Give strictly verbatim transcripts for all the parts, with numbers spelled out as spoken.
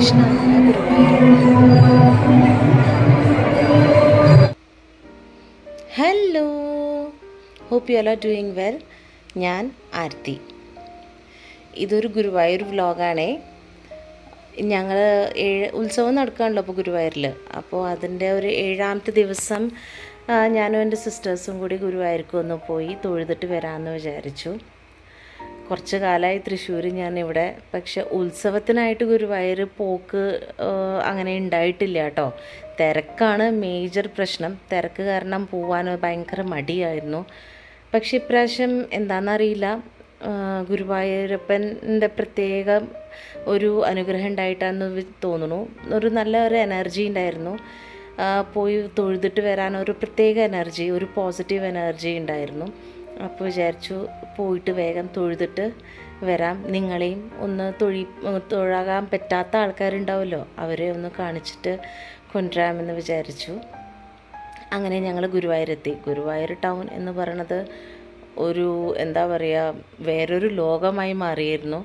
Krishna. Hello. Hope you all are doing well. Njan Arti. This is a Guruvayur vlog. ഞങ്ങള് ഉത്സവം നടക്കാണല്ലോ അപ്പോൾ ഗുരുവായൂരിൽ അപ്പോൾ അതിന്റെ ഒരു ഏഴാമത്തെ ദിവസം ഞാനും എൻ്റെ സിസ്റ്റേഴ്സും കൂടി ഗുരുവായൂർക്ക് ഒന്ന് പോയി തൊഴുതിട്ട് വരാമെന്ന് വിചാരിച്ചു കുറച്ച് കാലമായി തൃശ്ശൂർ ഞാൻ ഇവിടെ പക്ഷേ ഉത്സവത്തിനായിട്ട് ഗുരുവായൂർ പോക്ക് അങ്ങനെ ഉണ്ടായിട്ടില്ല ട്ടോ തിരക്കാണ് മേജർ പ്രശ്നം തിരക്ക് കാരണം പോവാൻ ഭയങ്കര മടിയായിരുന്നു പക്ഷേ ഇപ്രാവശ്യം എന്താണെന്ന് അറിയില്ല ഗുരുവായൂരപ്പൻ്റെ പ്രത്യേക ഒരു അനുഗ്രഹം ഉണ്ടായിട്ടാണ് തോന്നുന്നു ഒരു നല്ല ഒരു എനർജി ഉണ്ടായിരുന്നു പോയി തൊഴുതിട്ട് വരാൻ ഒരു പ്രത്യേക എനർജി ഒരു പോസിറ്റീവ് എനർജി ഉണ്ടായിരുന്നു അപ്പോൾ വിചാരിച്ചു പോയിട്ട് വേഗം തൊഴുതിട്ട് വരാം നിങ്ങളെയും ഒന്ന് തൊഴി തൊഴാൻ പറ്റാത്ത ആൾക്കാരുണ്ടാവുമല്ലോ അവരെ ഒന്ന് കാണിച്ചിട്ട് കൊണ്ടുവരാമെന്ന് വിചാരിച്ചു അങ്ങനെ ഞങ്ങൾ ഗുരുവായൂരെത്തി ഗുരുവായൂർ ടൗൺ എന്ന് പറയുന്നത് ഒരു എന്താ പറയാ വേറൊരു ലോകമായി മാറിയിരുന്നു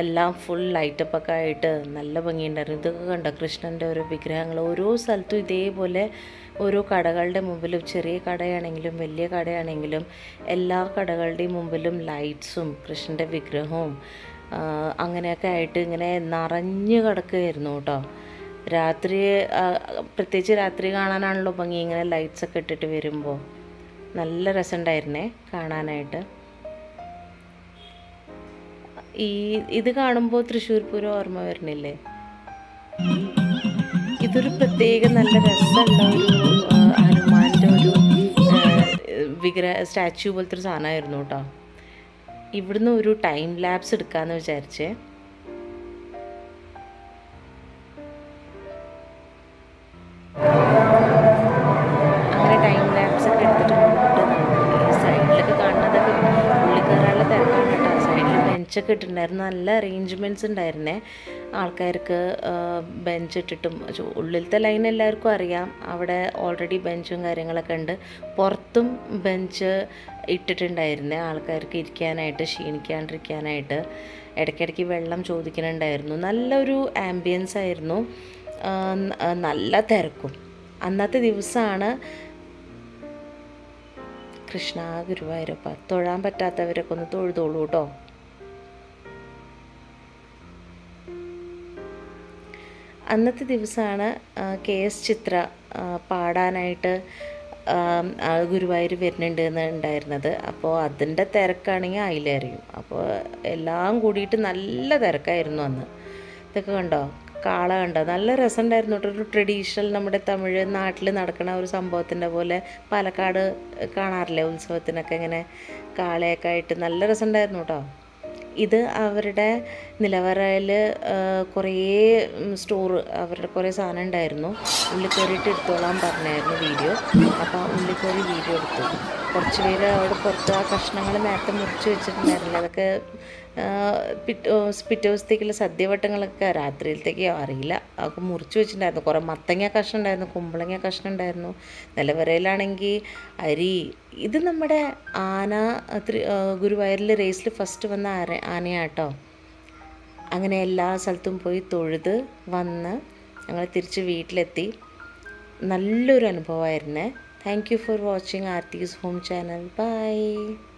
എല്ലാം ഫുൾ ലൈറ്റ് അപ്പ് ആയിട്ട് നല്ല ഭംഗിയുണ്ടായിരുന്നു ഇതൊക്കെ കണ്ട കൃഷ്ണന്റെ ഒരു വിഗ്രഹങ്ങൾ ഓരോ സ്ഥലത്തും ഇതേപോലെ ഓരോ കടകളുടെ മുമ്പിലും ചെറിയ കടയാണെങ്കിലും വലിയ കടയാണെങ്കിലും എല്ലാ കടകളുടെയും മുമ്പിലും ലൈറ്റ്സും കൃഷ്ണന്റെ വിഗ്രഹവും അങ്ങനെയൊക്കെ ആയിട്ട് ഇങ്ങനെ നിറഞ്ഞു കിടക്കുകയായിരുന്നു ട്ടോ രാത്രി പ്രത്യേകിച്ച് രാത്രി കാണാനാണല്ലോ ഭംഗി ഇങ്ങനെ ലൈറ്റ്സ് ഒക്കെ ഇട്ടിട്ട് വരുമ്പോൾ നല്ല രസണ്ടായിരുന്നേ കാണാനായിട്ട് ഈ ഇത് കാണുമ്പോൾ തൃശ്ശൂർ പൂരം ഓർമ്മ വരുന്നില്ലേ ഇതൊരു പ്രത്യേക നല്ല രസമുള്ള ഒരു ഹനുമാൻ്റെ ഒരു വിഗ്രഹ സ്റ്റാച്യൂ പോലത്തെ ഒരു സാധനമായിരുന്നു കേട്ടോ ഇവിടുന്ന് ഒരു ടൈം ലാപ്സ് എടുക്കാമെന്ന് വിചാരിച്ചേ ഒക്കെ ഇട്ടിട്ടുണ്ടായിരുന്നു നല്ല അറേഞ്ച്മെൻറ്റ്സ് ഉണ്ടായിരുന്നേ ആൾക്കാർക്ക് ബെഞ്ച് ഇട്ടിട്ടും ഉള്ളിലത്തെ ലൈൻ എല്ലാവർക്കും അറിയാം അവിടെ ഓൾറെഡി ബെഞ്ചും കാര്യങ്ങളൊക്കെ ഉണ്ട് പുറത്തും ബെഞ്ച് ഇട്ടിട്ടുണ്ടായിരുന്നേ ആൾക്കാർക്ക് ഇരിക്കാനായിട്ട് ക്ഷീണിക്കാണ്ടിരിക്കാനായിട്ട് ഇടയ്ക്കിടയ്ക്ക് വെള്ളം ചോദിക്കുന്നുണ്ടായിരുന്നു നല്ലൊരു ആംബിയൻസ് ആയിരുന്നു നല്ല തിരക്കും അന്നത്തെ ദിവസമാണ് കൃഷ്ണ ഗുരുവായൂരപ്പ തൊഴാൻ പറ്റാത്തവരൊക്കെ ഒന്ന് തൊഴുതോളൂ കേട്ടോ അന്നത്തെ ദിവസമാണ് കെ എസ് ചിത്ര പാടാനായിട്ട് ഗുരുവായൂർ വരുന്നുണ്ട് എന്ന് ഉണ്ടായിരുന്നത് അപ്പോൾ അതിൻ്റെ തിരക്കാണെങ്കിൽ അതിലറിയും അപ്പോൾ എല്ലാം കൂടിയിട്ട് നല്ല തിരക്കായിരുന്നു അന്ന് ഇതൊക്കെ കണ്ടോ കാള കണ്ടോ നല്ല രസമുണ്ടായിരുന്നു ഒരു ട്രഡീഷണൽ നമ്മുടെ തമിഴ് നാട്ടിൽ നടക്കുന്ന ഒരു സംഭവത്തിൻ്റെ പോലെ പാലക്കാട് കാണാറില്ലേ ഉത്സവത്തിനൊക്കെ ഇങ്ങനെ കാളയൊക്കെ ആയിട്ട് നല്ല രസമുണ്ടായിരുന്നു കേട്ടോ ഇത് അവരുടെ നിലവറയിൽ കുറേ സ്റ്റോർ അവരുടെ കുറേ സാധനം ഉണ്ടായിരുന്നു ഉള്ളിൽ കയറിയിട്ട് എടുത്തോളാൻ പറഞ്ഞായിരുന്നു വീഡിയോ അപ്പോൾ ഉള്ളിൽ കയറി വീഡിയോ എടുത്തു കുറച്ച് പേര് അവിടെ പുറത്ത് ആ കഷ്ണങ്ങൾ നേരത്തെ മുറിച്ച് വെച്ചിട്ടുണ്ടായിരുന്നു അതൊക്കെ പിറ്റേ ദിവസത്തേക്കുള്ള സദ്യവട്ടങ്ങളൊക്കെ രാത്രിയിലത്തേക്കോ അറിയില്ല അതൊക്കെ മുറിച്ച് വെച്ചിട്ടുണ്ടായിരുന്നു കുറേ മത്തങ്ങ കഷ്ണം ഉണ്ടായിരുന്നു കുമ്പളങ്ങ കഷ്ണം ഉണ്ടായിരുന്നു നിലവറയിലാണെങ്കിൽ അരി ഇത് നമ്മുടെ ആന ഗുരുവായൂരിൽ റേസിൽ ഫസ്റ്റ് വന്ന ആന ആനയാട്ടോ അങ്ങനെ എല്ലാ സ്ഥലത്തും പോയി തൊഴുത് വന്ന് ഞങ്ങൾ തിരിച്ച് വീട്ടിലെത്തി നല്ലൊരു അനുഭവമായിരുന്നു thank you for watching ആർട്ടിസ് home channel by